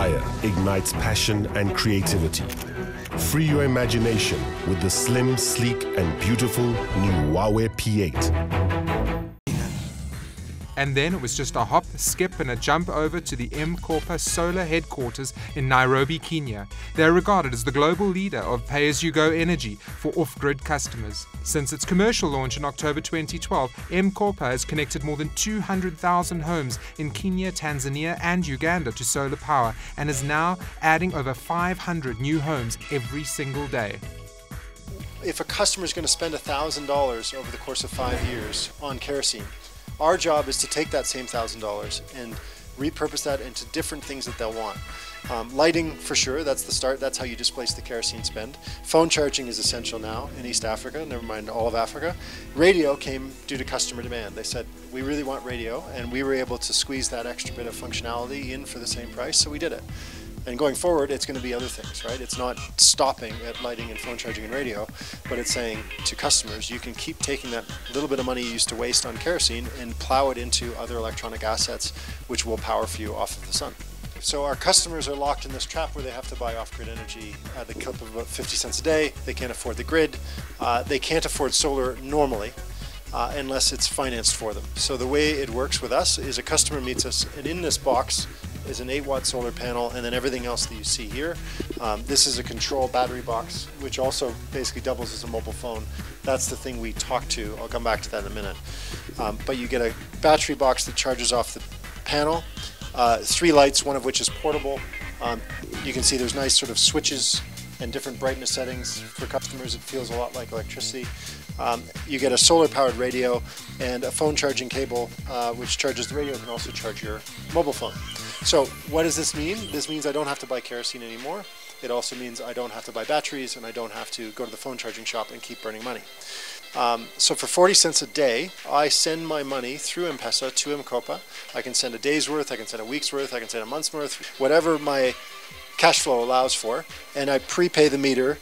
fire ignites passion and creativity. Free your imagination with the slim, sleek, and beautiful new Huawei P8. And then it was just a hop, skip, and a jump over to the M-KOPA Solar headquarters in Nairobi, Kenya. They are regarded as the global leader of pay-as-you-go energy for off-grid customers. Since its commercial launch in October 2012, M-KOPA has connected more than 200,000 homes in Kenya, Tanzania and Uganda to solar power and is now adding over 500 new homes every single day. If a customer is going to spend $1,000 over the course of 5 years on kerosene, our job is to take that same $1,000 and repurpose that into different things that they'll want. Lighting, for sure, that's the start. That's how you displace the kerosene spend. Phone charging is essential now in East Africa, never mind all of Africa. Radio came due to customer demand. They said, we really want radio, and we were able to squeeze that extra bit of functionality in for the same price, so we did it. And going forward, it's going to be other things, right? It's not stopping at lighting and phone charging and radio, but it's saying to customers, you can keep taking that little bit of money you used to waste on kerosene and plow it into other electronic assets, which will power for you off of the sun. So our customers are locked in this trap where they have to buy off-grid energy at the clip of about 50 cents a day. They can't afford the grid. They can't afford solar normally. Unless it's financed for them. So the way it works with us is a customer meets us, and in this box is an 8-watt solar panel and then everything else that you see here. This is a control battery box, which also basically doubles as a mobile phone. That's the thing we talk to. I'll come back to that in a minute. But you get a battery box that charges off the panel, 3 lights, one of which is portable. You can see there's nice sort of switches and different brightness settings for customers. It feels a lot like electricity. You get a solar-powered radio and a phone charging cable, which charges the radio and can also charge your mobile phone. So what does this mean? This means I don't have to buy kerosene anymore. It also means I don't have to buy batteries and I don't have to go to the phone charging shop and keep burning money. So for 40 cents a day, I send my money through M-Pesa to M-KOPA. I can send a day's worth, I can send a week's worth, I can send a month's worth, whatever my cash flow allows for, and I prepay the meter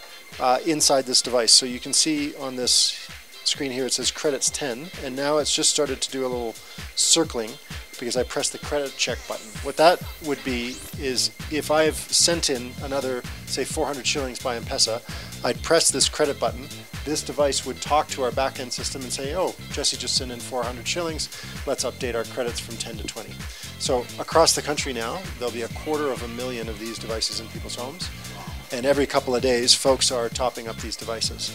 inside this device. So you can see on this screen here it says credits 10, and now it's just started to do a little circling because I pressed the credit check button. What that would be is if I've sent in another, say, 400 shillings by M-Pesa, I'd press this credit button. This device would talk to our back-end system and say, oh, Jesse just sent in 400 shillings. Let's update our credits from 10 to 20. So across the country now, there'll be 250,000 of these devices in people's homes. And every couple of days, folks are topping up these devices.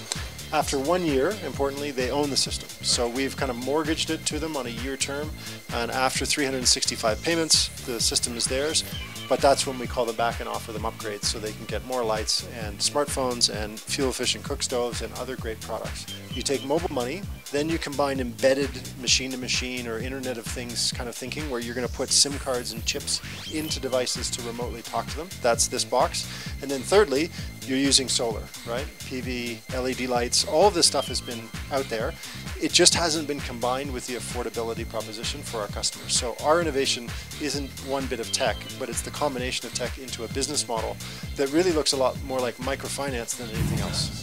After 1 year, importantly, they own the system. So we've kind of mortgaged it to them on a year term. And after 365 payments, the system is theirs. But that's when we call them back and offer them upgrades so they can get more lights and smartphones and fuel-efficient cook stoves and other great products. You take mobile money, then you combine embedded machine-to-machine or Internet of Things kind of thinking where you're going to put SIM cards and chips into devices to remotely talk to them. That's this box. And then thirdly, you're using solar, right? PV, LED lights, all of this stuff has been out there. It just hasn't been combined with the affordability proposition for our customers. So our innovation isn't one bit of tech, but it's the combination of tech into a business model that really looks a lot more like microfinance than anything else.